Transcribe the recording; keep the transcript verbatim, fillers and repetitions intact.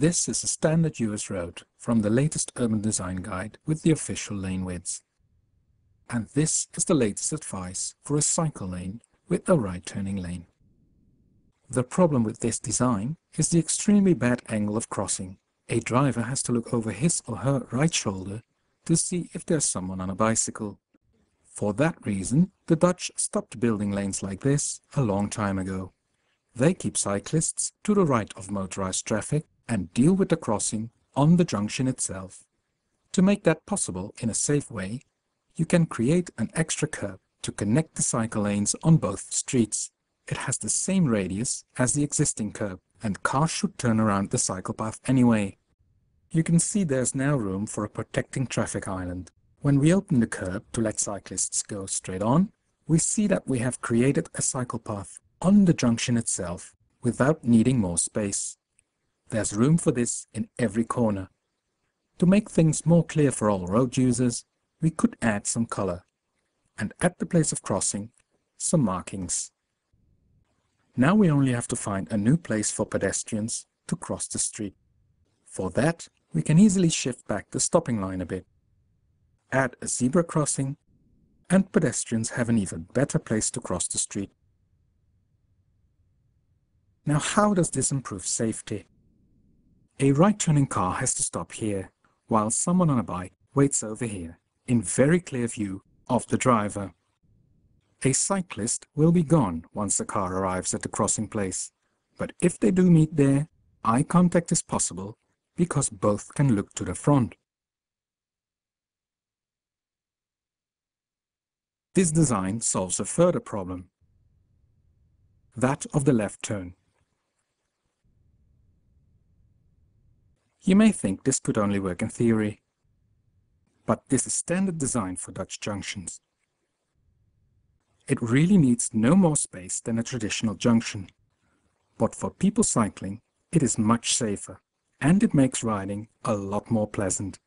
This is a standard U S road from the latest urban design guide with the official lane widths. And this is the latest advice for a cycle lane with a right turning lane. The problem with this design is the extremely bad angle of crossing. A driver has to look over his or her right shoulder to see if there's someone on a bicycle. For that reason, the Dutch stopped building lanes like this a long time ago. They keep cyclists to the right of motorized traffic and deal with the crossing on the junction itself. To make that possible in a safe way, you can create an extra curb to connect the cycle lanes on both streets. It has the same radius as the existing curb, and cars should turn around the cycle path anyway. You can see there's now room for a protecting traffic island. When we open the curb to let cyclists go straight on, we see that we have created a cycle path on the junction itself without needing more space. There's room for this in every corner. To make things more clear for all road users, we could add some color, and at the place of crossing, some markings. Now we only have to find a new place for pedestrians to cross the street. For that, we can easily shift back the stopping line a bit, add a zebra crossing, and pedestrians have an even better place to cross the street. Now, how does this improve safety? A right-turning car has to stop here, while someone on a bike waits over here, in very clear view of the driver. A cyclist will be gone once the car arrives at the crossing place, but if they do meet there, eye contact is possible because both can look to the front. This design solves a further problem, that of the left turn. You may think this could only work in theory, but this is standard design for Dutch junctions. It really needs no more space than a traditional junction, but for people cycling, it is much safer, and it makes riding a lot more pleasant.